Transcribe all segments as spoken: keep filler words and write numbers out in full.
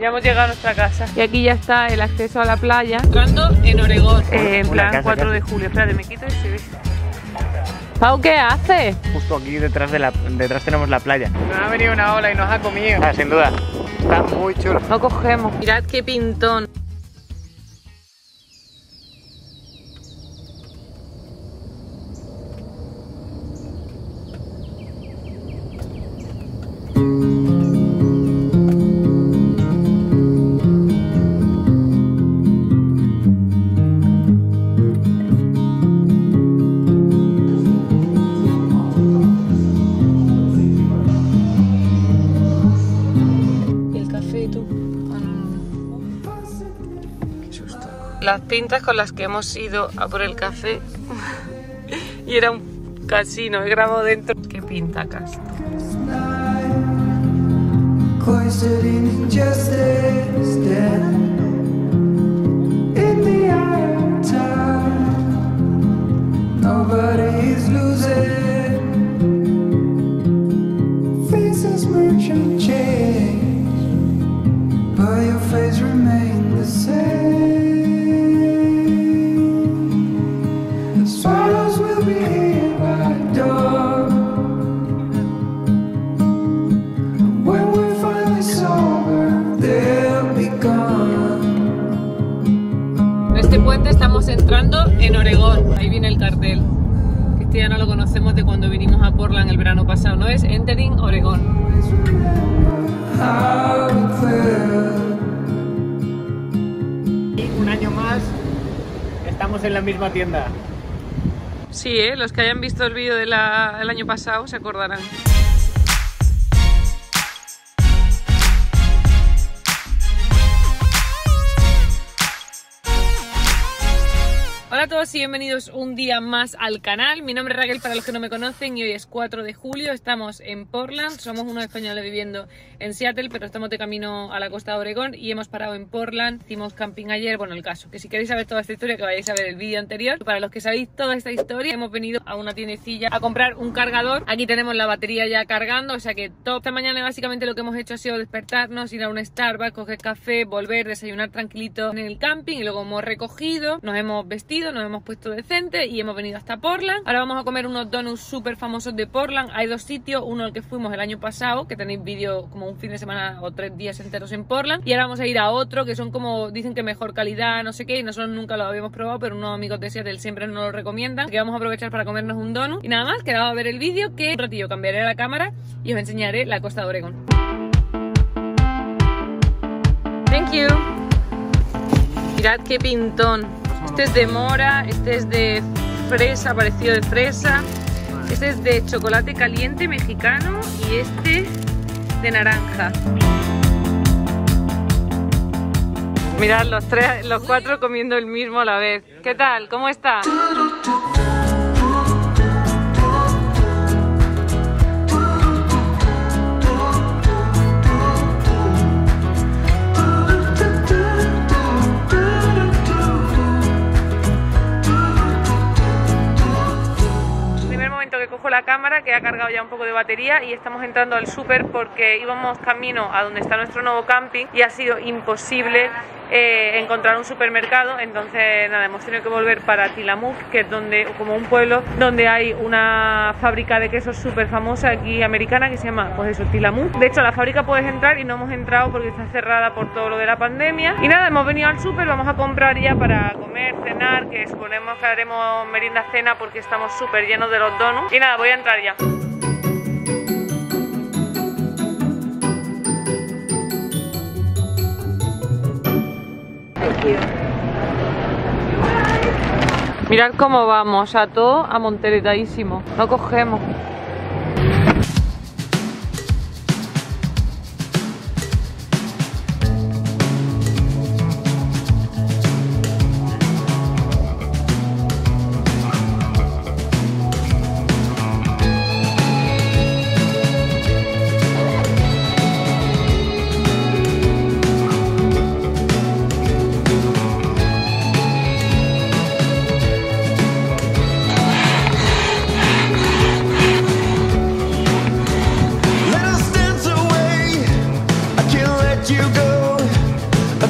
Ya hemos llegado a nuestra casa. Y aquí ya está el acceso a la playa. ¿Cuándo? En Oregón. Eh, en plan casa, cuatro de julio. Espérate, me quito y se ve. Pau, ¿qué haces? Justo aquí detrás de la, detrás tenemos la playa. Nos ha venido una ola y nos ha comido. Ah, sin duda. Está muy chulo. Lo cogemos. Mirad qué pintón. Las pintas con las que hemos ido a por el café y era un casino, he grabado dentro. Qué pinta casi. Estamos entrando en Oregón. Ahí viene el cartel. Este ya no lo conocemos de cuando vinimos a Portland el verano pasado, ¿no? Es Entering Oregón. Y un año más estamos en la misma tienda. Sí, ¿eh? Los que hayan visto el vídeo del año pasado se acordarán. Hola a todos y bienvenidos un día más al canal. Mi nombre es Raquel para los que no me conocen y hoy es cuatro de julio, estamos en Portland. Somos unos españoles viviendo en Seattle, pero estamos de camino a la costa de Oregón y hemos parado en Portland. Hicimos camping ayer, bueno, el caso, que si queréis saber toda esta historia que vayáis a ver el vídeo anterior. Para los que sabéis toda esta historia, hemos venido a una tiendecilla a comprar un cargador. Aquí tenemos la batería ya cargando, o sea que top. Esta mañana básicamente lo que hemos hecho ha sido despertarnos, ir a un Starbucks, coger café, volver, desayunar tranquilito en el camping y luego hemos recogido, nos hemos vestido, nos hemos puesto decente y hemos venido hasta Portland. Ahora vamos a comer unos donuts súper famosos de Portland. Hay dos sitios, uno al que fuimos el año pasado, que tenéis vídeo como un fin de semana o tres días enteros en Portland, y ahora vamos a ir a otro que son como, dicen que mejor calidad, no sé qué, y nosotros nunca lo habíamos probado, pero unos amigos de Seattle siempre nos lo recomiendan, así que vamos a aprovechar para comernos un donut. Y nada más, quedaba a ver el vídeo, que un ratillo cambiaré la cámara y os enseñaré la costa de Oregón. Thank you. Mirad qué pintón. Este es de mora, este es de fresa, parecido de fresa. Este es de chocolate caliente mexicano y este de naranja. Mirad los tres, los cuatro comiendo el mismo a la vez. ¿Qué tal? ¿Cómo está? La cámara que ha cargado ya un poco de batería y estamos entrando al súper porque íbamos camino a donde está nuestro nuevo camping y ha sido imposible eh, encontrar un supermercado. Entonces nada, hemos tenido que volver para Tilamook, que es donde, como un pueblo donde hay una fábrica de quesos súper famosa aquí americana que se llama, pues eso, Tilamook. De hecho, a la fábrica puedes entrar y no hemos entrado porque está cerrada por todo lo de la pandemia. Y nada, hemos venido al súper, vamos a comprar ya para comer, cenar, que suponemos que haremos merienda cena porque estamos súper llenos de los donuts. Y nada, voy a entrar ya. Mirad cómo vamos, a todo amonteretadísimo. No cogemos.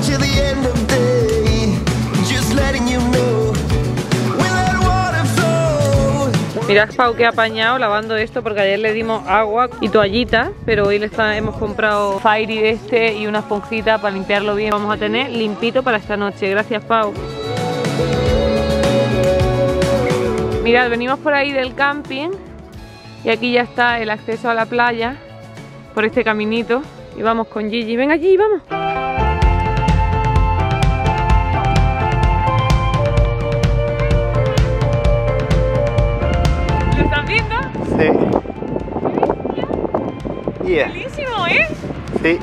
till the end of day, just letting you know, we'll let water flow. Mirad, Pau, que ha apañado lavando esto, porque ayer le dimos agua y toallitas, pero hoy le está, hemos comprado Fairy de este y una esponjita para limpiarlo bien. Vamos a tener limpito para esta noche. Gracias, Pau. Mirad, venimos por ahí del camping y aquí ya está el acceso a la playa por este caminito y vamos con Gigi. Venga, Gigi, vamos. ¿Lo estás viendo? Sí. ¡Qué yeah. Buenísimo, eh! Sí.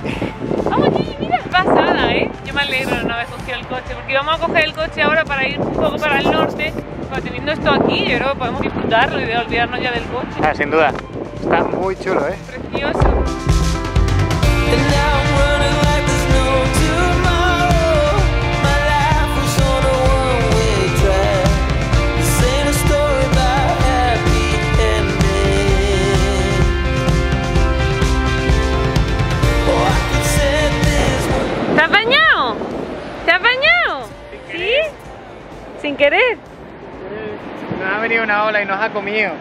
Vamos, Gigi, mira, es pasada, eh. Yo me alegro de no haber cogido el coche, porque vamos a coger el coche ahora para ir un poco para el norte. Pero teniendo esto aquí, yo creo que podemos disfrutarlo y de olvidarnos ya del coche. Ah, sin duda. Está muy chulo, ¿eh? Precioso. ¿Te has bañado? ¿Te has bañado? ¿Sí? ¿Sin querer? Nos ha venido una ola y nos ha comido.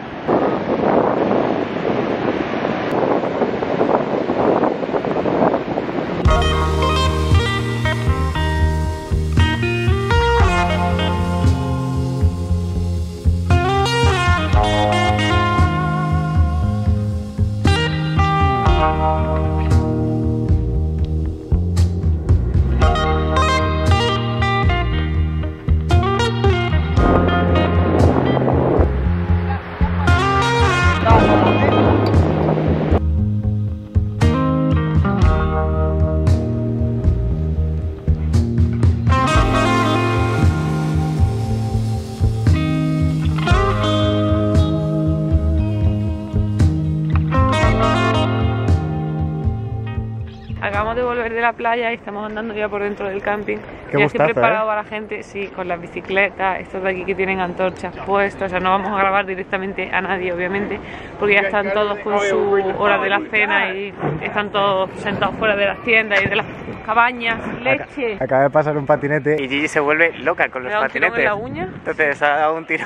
Acabamos de volver de la playa y estamos andando ya por dentro del camping. Qué ya estoy preparado, ¿eh?, a la gente, sí, con las bicicletas, estos de aquí que tienen antorchas puestas. O sea, no vamos a grabar directamente a nadie, obviamente, porque ya están todos con su hora de la cena y están todos sentados fuera de las tiendas y de las cabañas. Leche. Acá, acaba de pasar un patinete y Gigi se vuelve loca con los patinetes. La uña. Entonces ha dado un tiro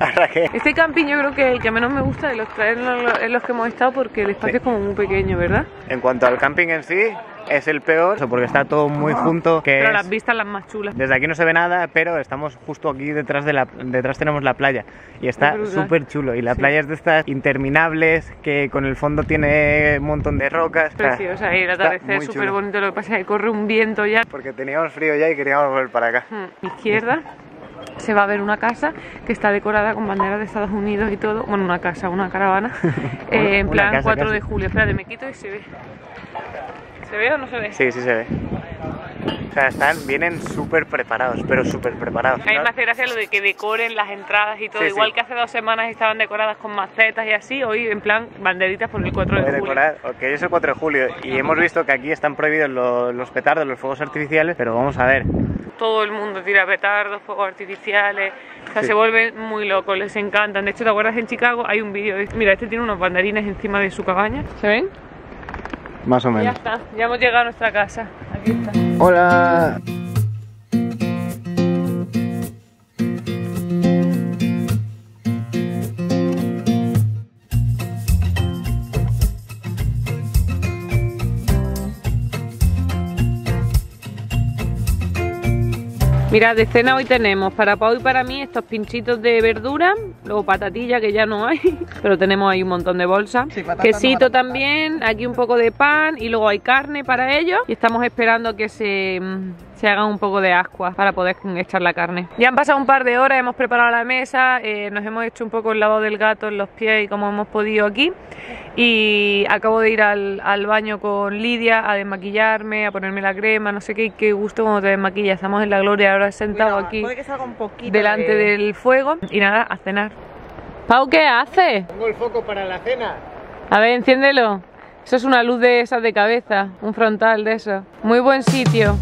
a Raquel. Este camping yo creo que es el que menos me gusta de los tres en los que hemos estado, porque el espacio sí. Es como muy pequeño, ¿verdad? En cuanto al camping en sí, es el peor, porque está todo muy junto. Que pero es... las vistas las más chulas. Desde aquí no se ve nada, pero estamos justo aquí detrás de la... Detrás tenemos la playa y está súper chulo. Y la sí. Playa es de estas interminables, que con el fondo tiene un montón de rocas. Preciosa, y el atardecer es súper bonito. Lo que pasa es que corre un viento ya. Porque teníamos frío ya y queríamos volver para acá. Hmm. Izquierda. Se va a ver una casa que está decorada con banderas de Estados Unidos y todo. Bueno, una casa, una caravana. eh, en plan casa, cuatro de julio. Espérate, me quito y se ve. ¿Se ve o no se ve? Sí, sí se ve. O sea, están, vienen súper preparados, pero súper preparados. A mí me hace gracia lo de que decoren las entradas y todo. Sí, igual sí. Que hace dos semanas estaban decoradas con macetas y así, hoy en plan banderitas por el cuatro de julio. Decorar, ok, es el cuatro de julio y no, hemos no. Visto que aquí están prohibidos los, los petardos, los fuegos artificiales, pero vamos a ver. Todo el mundo tira petardos, fuegos artificiales, o sea, sí. Se vuelven muy locos, les encantan. De hecho, ¿te acuerdas en Chicago? Hay un vídeo de esto. Mira, este tiene unos banderines encima de su cabaña. ¿Se ven? Más o menos. Ya está, ya hemos llegado a nuestra casa. Aquí está. ¡Hola! Mirad, de cena hoy tenemos para Pau y para mí estos pinchitos de verdura, luego patatilla que ya no hay, pero tenemos ahí un montón de bolsas, sí, quesito no también, aquí un poco de pan y luego hay carne para ellos y estamos esperando que se, se haga un poco de ascuas para poder echar la carne. Ya han pasado un par de horas, hemos preparado la mesa, eh, nos hemos hecho un poco el lavado del gato en los pies y como hemos podido aquí. Y acabo de ir al, al baño con Lidia a desmaquillarme, a ponerme la crema, no sé qué, qué gusto cuando te desmaquillas. Estamos en la gloria ahora sentado. Cuidado, aquí puede que salga un poquito delante de... del fuego y nada, a cenar. Pau, ¿qué hace? Pongo el foco para la cena. A ver, enciéndelo. Eso es una luz de esas de cabeza, un frontal de eso. Muy buen sitio.